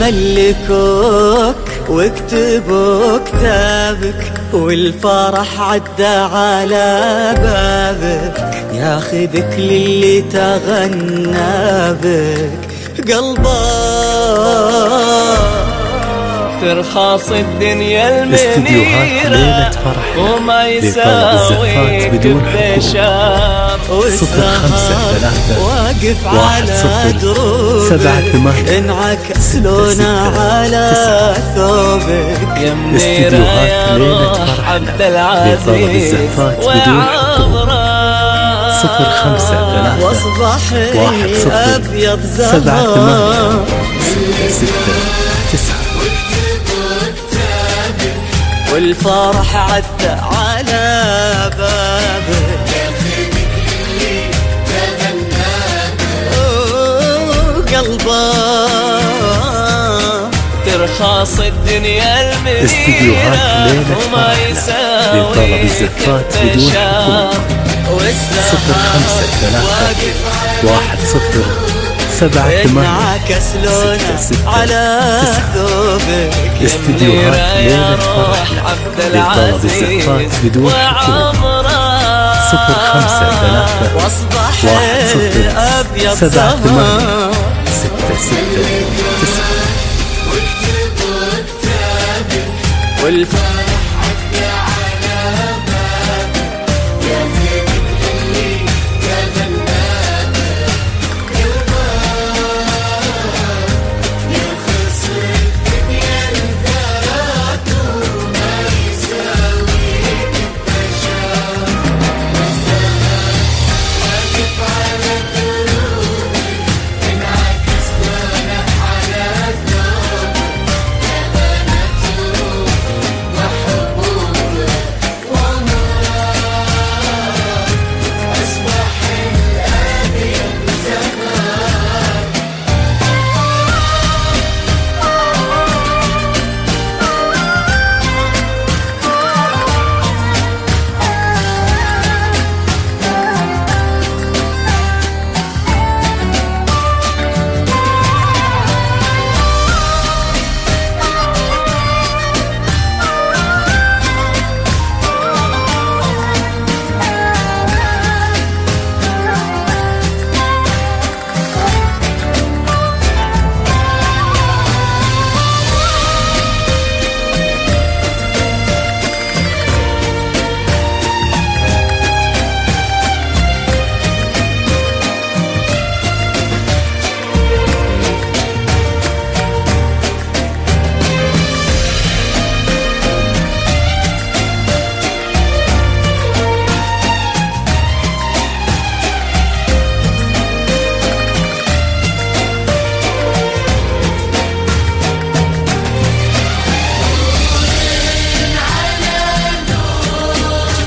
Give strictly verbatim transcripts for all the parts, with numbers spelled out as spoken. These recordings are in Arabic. ملكوك واكتبوا كتابك والفرح عدى على بابك ياخذك للي تغنى بك قلبك ترخص الدنيا المنيرة وما يساويك بشار والسهر واقف على دروبك انعكس لونه على ثوبك يا منيرة يا روح عبد العزيز وعبرة صفر خمسة ثلاثة واحد صفر سبعة ثمانية ستة ستة تسعة والفرح عدى على بابك ياخذك للي تغنى بك قلبك ترخص الدنيا المنيرة وما يساويك بشار والسهر واقف على انعكس لونه على ثوبك يا منيرة يا روح عبد العزيز وعمره صفر خمسة ثلاثة واصبح ابيض سماء ستة ستة تسعة واكتبوا كتابك والفرح عدى على بابك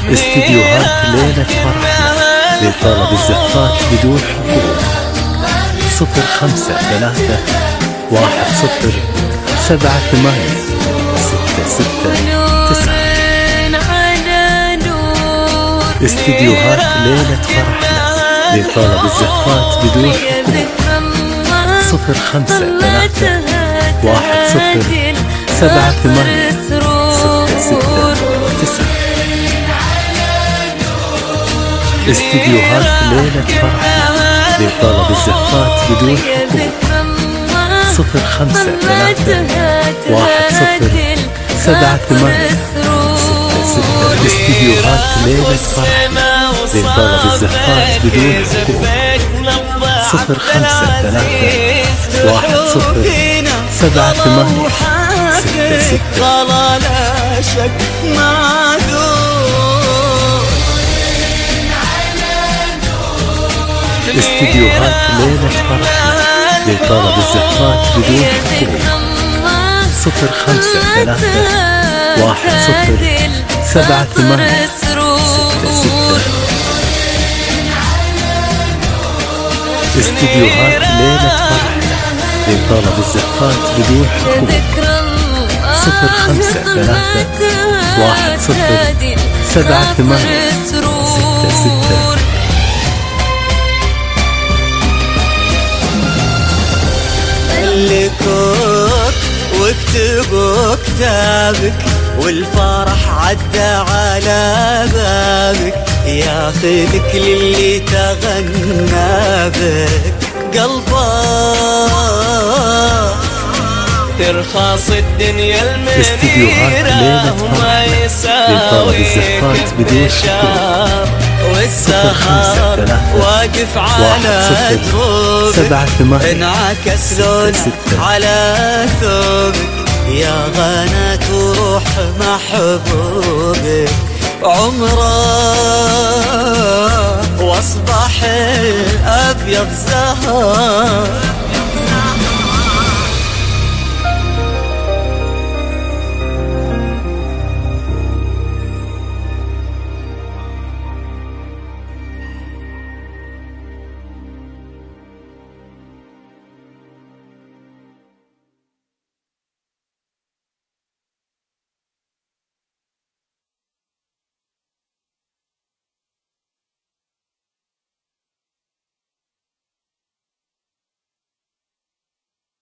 استديوهات ليلة فرحنا لطلب الزفات بدون حقوق صفر خمسة ثلاثة واحد صفر سبعة ثمانية ستة ستة تسعة استديوهات ليلة فرحنا لطلب الزفات بدون حقوق صفر خمسة ثلاثة واحد صفر سبعة ثمانية ستة ستة تسعة استديوهات ليلة فرحنا لطلب الزفات بدون حقوق صفر خمسة ثلاثة واحد صفر سبعة ثمانية ستة ستة استديوهات ليلة فرحنا لطلب الزفات بدون حقوق صفر خمسة ثلاثة واحد صفر سبعة ثمانية ستة ستة استديوهات ليلة فرحنا لطلب الزفات بدون حقوق صفر خمسة ثلاثة واحد صفر سبعة ثمانية ستة ستة استديوهات ليلة فرحنا لطلب الزفات بدون حقوق صفر خمسة ثلاثة واحد صفر سبعة ثمانية ستة ستة لكم كاتب كتابك والفرح عدى على بابك، ياخذك للي تغنى بك. قلبه ترخص الدنيا المنيرة وما يساويك البشر والسهر واقف على ثوبك انعكس لونه على ثوبك، يا غناة وروح محبوبك. عمره واصبح الابيض زهر